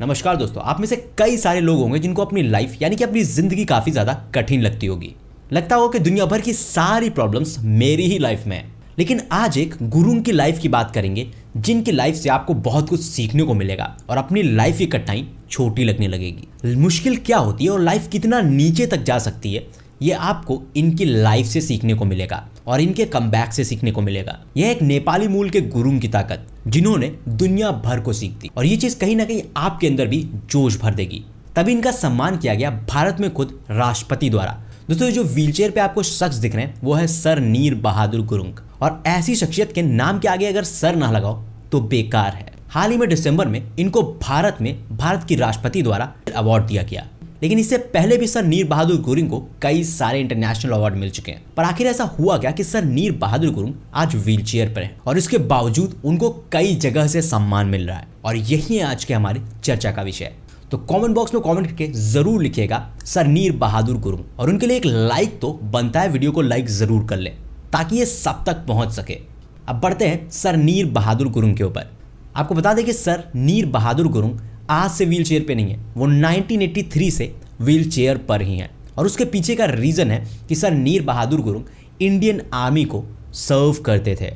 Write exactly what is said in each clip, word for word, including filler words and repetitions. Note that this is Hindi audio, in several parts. नमस्कार दोस्तों, आप में से कई सारे लोग होंगे जिनको अपनी लाइफ यानी कि अपनी ज़िंदगी काफ़ी ज़्यादा कठिन लगती होगी। लगता होगा कि दुनिया भर की सारी प्रॉब्लम्स मेरी ही लाइफ में है। लेकिन आज एक गुरुंग की लाइफ की बात करेंगे जिनकी लाइफ से आपको बहुत कुछ सीखने को मिलेगा और अपनी लाइफ की कठिनाई छोटी लगने लगेगी। मुश्किल क्या होती है और लाइफ कितना नीचे तक जा सकती है, ये आपको इनकी लाइफ से सीखने को मिलेगा और इनके कमबैक से सीखने को मिलेगा। यह एक नेपाली मूल के गुरुंग की ताकत, जिन्होंने दुनिया भर को सीख दी और ये चीज़ कहीं ना कहीं आपके अंदर भी जोश भर देगी। तभी इनका सम्मान किया गया भारत में खुद राष्ट्रपति द्वारा। दोस्तों, जो व्हीलचेयर पे आपको शख्स दिख रहे हैं वो है सर नीर बहादुर गुरुंग। और ऐसी शख्सियत के नाम के आगे अगर सर ना लगाओ तो बेकार है। हाल ही में दिसंबर में इनको भारत में भारत की राष्ट्रपति द्वारा अवार्ड दिया गया। लेकिन इससे पहले भी सर नीर बहादुर गुरुंग को कई सारे इंटरनेशनल अवार्ड मिल चुके हैं। पर आखिर ऐसा हुआ क्या कि सर नीर बहादुर गुरुंग आज व्हीलचेयर पर हैं और इसके बावजूद उनको कई जगह से सम्मान मिल रहा है, और यही है आज के हमारे चर्चा का विषय। तो कमेंट बॉक्स में कमेंट करके जरूर लिखिएगा सर नीर बहादुर गुरुंग, और उनके लिए एक लाइक तो बनता है, वीडियो को लाइक जरूर कर लें ताकि ये सब तक पहुँच सके। अब बढ़ते हैं सर नीर बहादुर गुरुंग के ऊपर। आपको बता दें कि सर नीर बहादुर गुरुंग आज से व्हील चेयर पर नहीं है, वो नाइनटीन एटी थ्री से व्हील चेयर पर ही हैं। और उसके पीछे का रीज़न है कि सर नीर बहादुर गुरुंग इंडियन आर्मी को सर्व करते थे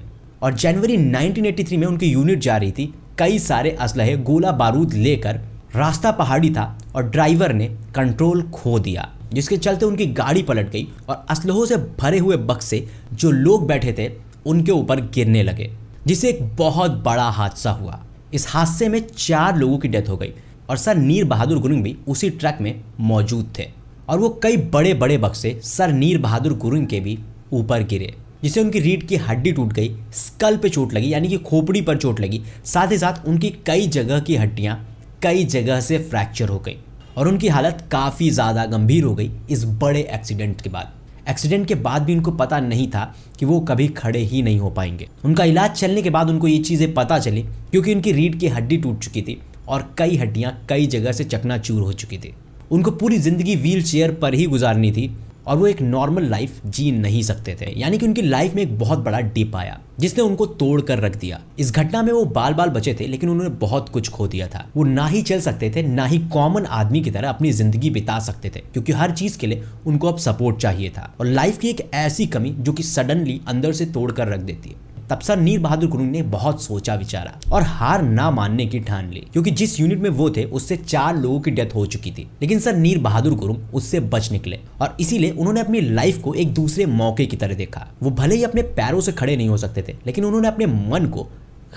और जनवरी नाइनटीन एटी थ्री में उनकी यूनिट जा रही थी कई सारे असलहे गोला बारूद लेकर। रास्ता पहाड़ी था और ड्राइवर ने कंट्रोल खो दिया, जिसके चलते उनकी गाड़ी पलट गई और असलहों से भरे हुए बक्से जो लोग बैठे थे उनके ऊपर गिरने लगे, जिससे एक बहुत बड़ा हादसा हुआ। इस हादसे में चार लोगों की डेथ हो गई और सर नीर बहादुर गुरुंग भी उसी ट्रक में मौजूद थे और वो कई बड़े बड़े बक्से सर नीर बहादुर गुरुंग के भी ऊपर गिरे, जिससे उनकी रीढ़ की हड्डी टूट गई, स्कल पे चोट लगी यानी कि खोपड़ी पर चोट लगी, साथ ही साथ उनकी कई जगह की हड्डियां कई जगह से फ्रैक्चर हो गई और उनकी हालत काफ़ी ज़्यादा गंभीर हो गई इस बड़े एक्सीडेंट के बाद। एक्सीडेंट के बाद भी उनको पता नहीं था कि वो कभी खड़े ही नहीं हो पाएंगे। उनका इलाज चलने के बाद उनको ये चीज़ें पता चली, क्योंकि उनकी रीढ़ की हड्डी टूट चुकी थी और कई हड्डियाँ कई जगह से चकनाचूर हो चुकी थी। उनको पूरी ज़िंदगी व्हील चेयर पर ही गुजारनी थी और वो एक नॉर्मल लाइफ जी नहीं सकते थे, यानी कि उनकी लाइफ में एक बहुत बड़ा डिप आया जिसने उनको तोड़ कर रख दिया। इस घटना में वो बाल बाल बचे थे, लेकिन उन्होंने बहुत कुछ खो दिया था। वो ना ही चल सकते थे, ना ही कॉमन आदमी की तरह अपनी जिंदगी बिता सकते थे, क्योंकि हर चीज के लिए उनको अब सपोर्ट चाहिए था और लाइफ की एक ऐसी कमी जो कि सडनली अंदर से तोड़ कर रख देती है। तब सर नीर बहादुर गुरुंग ने बहुत सोचा विचारा और हार ना मानने की ठान ली, क्योंकि जिस यूनिट में वो थे उससे चार लोगों की डेथ हो चुकी थी। लेकिन सर नीर बहादुर गुरुंग उससे बच निकले और इसीलिए उन्होंने अपनी लाइफ को एक दूसरे मौके की तरह देखा। वो भले ही अपने पैरों से खड़े नहीं हो सकते थे, लेकिन उन्होंने अपने मन को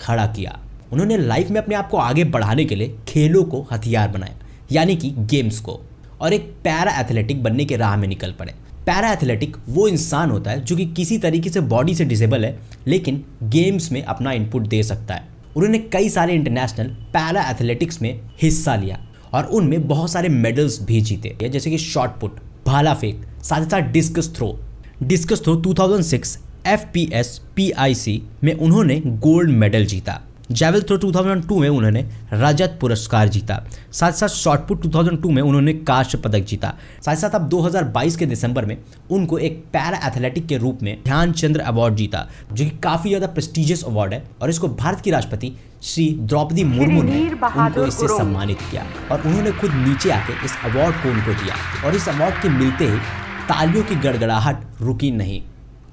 खड़ा किया। उन्होंने लाइफ में अपने आप को आगे बढ़ाने के लिए खेलों को हथियार बनाया, यानी कि गेम्स को, और एक पैरा एथलेटिक बनने के राह में निकल पड़े। पैरा एथलेटिक वो इंसान होता है जो कि किसी तरीके से बॉडी से डिसेबल है, लेकिन गेम्स में अपना इनपुट दे सकता है। उन्होंने कई सारे इंटरनेशनल पैरा एथलेटिक्स में हिस्सा लिया और उनमें बहुत सारे मेडल्स भी जीते, जैसे कि शॉट पुट, भाला फेंक, साथ ही साथ discus throw. Discus throw two thousand six F P S P I C में उन्होंने गोल्ड मेडल जीता। Javelin throw two thousand two में उन्होंने रजत पुरस्कार जीता, साथ साथ शॉटपुट टू थाउजेंड टू में उन्होंने कांस्य पदक जीता। साथ साथ अब दो हज़ार बाईस के दिसंबर में उनको एक पैरा एथलेटिक के रूप में ध्यानचंद अवार्ड जीता, जो कि काफ़ी ज़्यादा प्रेस्टिजियस अवार्ड है और इसको भारत की राष्ट्रपति श्री द्रौपदी मुर्मू ने उनको इससे सम्मानित किया और उन्होंने खुद नीचे आके इस अवार्ड को उनको दिया। और इस अवार्ड के मिलते ही तालियों की गड़गड़ाहट रुकी नहीं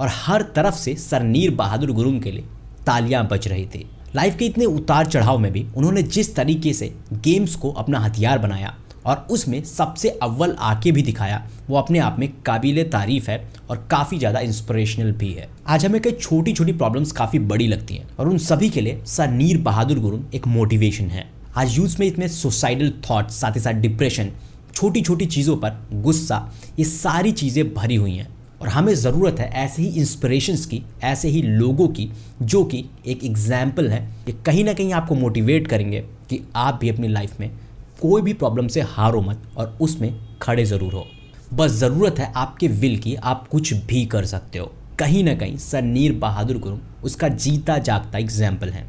और हर तरफ से सर नीर बहादुर गुरुंग के लिए तालियाँ बज रही थी। लाइफ के इतने उतार चढ़ाव में भी उन्होंने जिस तरीके से गेम्स को अपना हथियार बनाया और उसमें सबसे अव्वल आके भी दिखाया, वो अपने आप में काबिले तारीफ है और काफ़ी ज़्यादा इंस्पिरेशनल भी है। आज हमें कई छोटी छोटी प्रॉब्लम्स काफ़ी बड़ी लगती हैं और उन सभी के लिए सर नीर बहादुर गुरुंग एक मोटिवेशन है। आज यूथ में इतने सुसाइडल थाट्स, साथ ही साथ डिप्रेशन, छोटी छोटी चीज़ों पर गुस्सा, ये सारी चीज़ें भरी हुई हैं और हमें ज़रूरत है ऐसे ही इंस्पिरेशंस की, ऐसे ही लोगों की जो कि एक एग्जाम्पल है। ये कहीं ना कहीं आपको मोटिवेट करेंगे कि आप भी अपनी लाइफ में कोई भी प्रॉब्लम से हारो मत और उसमें खड़े ज़रूर हो। बस ज़रूरत है आपके विल की, आप कुछ भी कर सकते हो। कहीं ना कहीं सर नीर बहादुर गुरुंग उसका जीता जागता एग्जाम्पल है,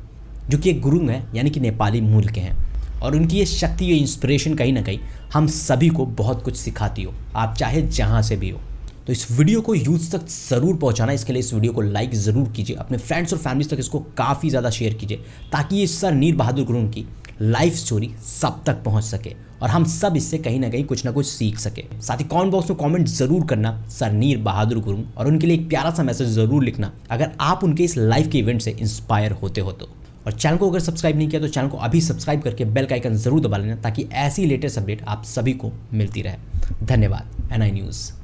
जो कि एक गुरुंग है यानी कि नेपाली मूल के हैं और उनकी ये शक्ति, ये इंस्पिरेशन कहीं ना कहीं हम सभी को बहुत कुछ सिखाती हो, आप चाहे जहाँ से भी हो। तो इस वीडियो को यूथ तक ज़रूर पहुंचाना, इसके लिए इस वीडियो को लाइक ज़रूर कीजिए, अपने फ्रेंड्स और फैमिलीज तक इसको काफ़ी ज़्यादा शेयर कीजिए ताकि ये सर नीर बहादुर गुरुंग की लाइफ स्टोरी सब तक पहुंच सके और हम सब इससे कहीं ना कहीं कुछ ना कुछ सीख सके। साथ ही कमेंट बॉक्स में कमेंट जरूर करना सर नीर बहादुर गुरुंग और उनके लिए एक प्यारा सा मैसेज जरूर लिखना अगर आप उनके इस लाइफ के इवेंट से इंस्पायर होते हो तो। और चैनल को अगर सब्सक्राइब नहीं किया तो चैनल को अभी सब्सक्राइब करके बेल का आइकन जरूर दबा लेना ताकि ऐसी लेटेस्ट अपडेट आप सभी को मिलती रहे। धन्यवाद एन आई न्यूज़।